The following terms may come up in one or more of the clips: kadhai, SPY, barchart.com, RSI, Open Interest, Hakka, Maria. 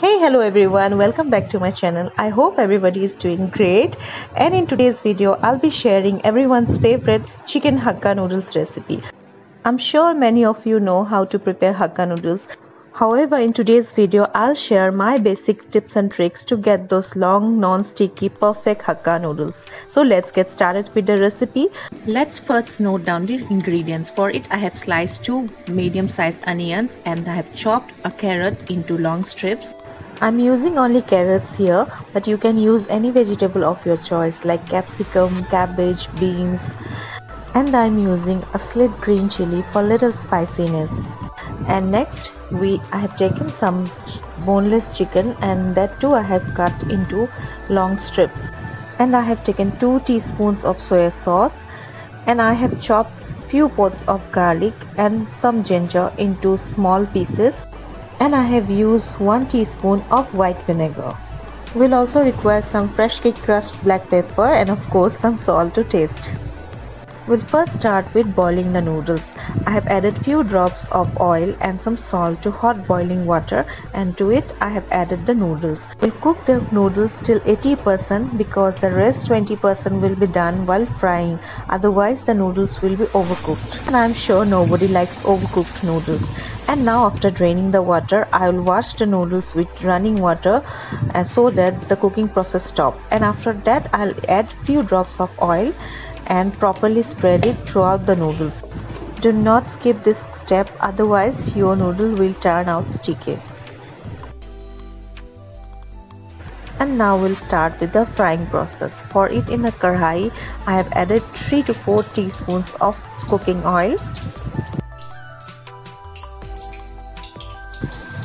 Hey, hello everyone, welcome back to my channel. I hope everybody is doing great, and in today's video I'll be sharing everyone's favorite chicken Hakka noodles recipe. I'm sure many of you know how to prepare Hakka noodles. However, in today's video I'll share my basic tips and tricks to get those long, non-sticky, perfect Hakka noodles. So let's get started with the recipe. Let's first note down the ingredients. For it, I have sliced 2 medium-sized onions and I have chopped a carrot into long strips. I'm using only carrots here, but you can use any vegetable of your choice like capsicum, cabbage, beans, and I'm using a slit green chili for little spiciness. And next I have taken some boneless chicken, and that too I have cut into long strips, and I have taken 2 teaspoons of soya sauce, and I have chopped few pods of garlic and some ginger into small pieces, and I have used 1 teaspoon of white vinegar. We'll also require some freshly crushed black pepper and of course some salt to taste. We'll first start with boiling the noodles. I have added few drops of oil and some salt to hot boiling water, and to it I have added the noodles. We'll cook the noodles till 80% because the rest 20% will be done while frying, otherwise the noodles will be overcooked. And I'm sure nobody likes overcooked noodles. And now, after draining the water, I will wash the noodles with running water so that the cooking process stops. And after that, I'll add few drops of oil and properly spread it throughout the noodles. Do not skip this step, otherwise your noodle will turn out sticky. And now we'll start with the frying process. For it, in a kadhai, I have added 3 to 4 teaspoons of cooking oil.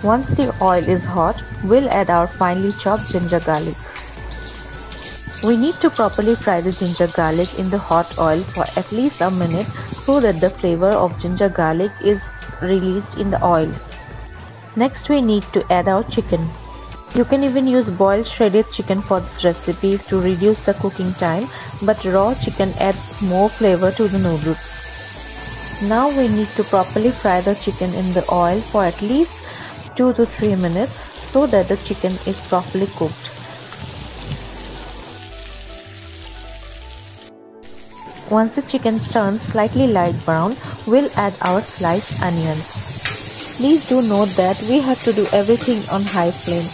Once the oil is hot, we'll add our finely chopped ginger garlic. We need to properly fry the ginger garlic in the hot oil for at least a minute so that the flavor of ginger garlic is released in the oil. Next, we need to add our chicken. You can even use boiled shredded chicken for this recipe to reduce the cooking time, but raw chicken adds more flavor to the noodles. Now we need to properly fry the chicken in the oil for at least 2 to 3 minutes so that the chicken is properly cooked. Once the chicken turns slightly light brown, we'll add our sliced onions. Please do note that we have to do everything on high flame.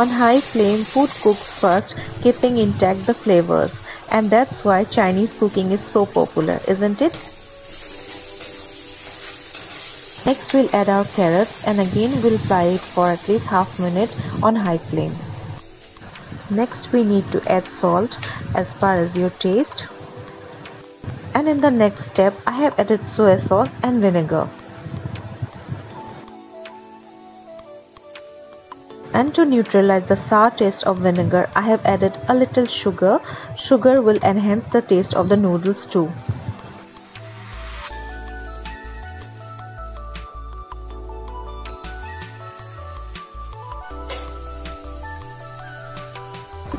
On high flame, food cooks first, keeping intact the flavors. And that's why Chinese cooking is so popular, isn't it? Next, we'll add our carrots, and again we'll fry it for at least half minute on high flame. Next, we need to add salt as per as your taste. And in the next step, I have added soya sauce and vinegar. And to neutralize the sour taste of vinegar, I have added a little sugar. Sugar will enhance the taste of the noodles too.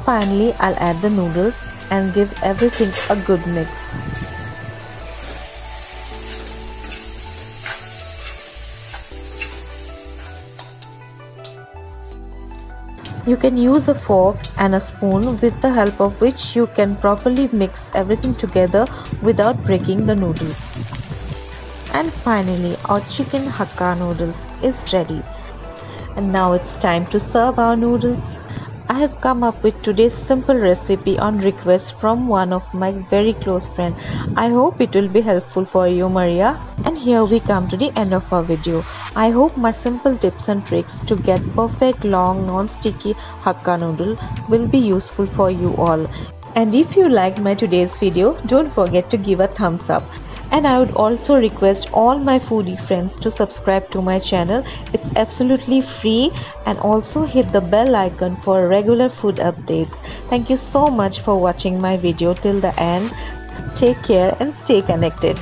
Finally, I'll add the noodles and give everything a good mix. You can use a fork and a spoon, with the help of which you can properly mix everything together without breaking the noodles. And finally, our chicken Hakka noodles is ready. And now it's time to serve our noodles. I have come up with today's simple recipe on request from one of my very close friends. I hope it will be helpful for you, Maria. And here we come to the end of our video. I hope my simple tips and tricks to get perfect long non-sticky Hakka noodle will be useful for you all. And if you liked my today's video, don't forget to give a thumbs up. And I would also request all my foodie friends to subscribe to my channel. It's absolutely free, and also hit the bell icon for regular food updates. Thank you so much for watching my video till the end. Take care and stay connected.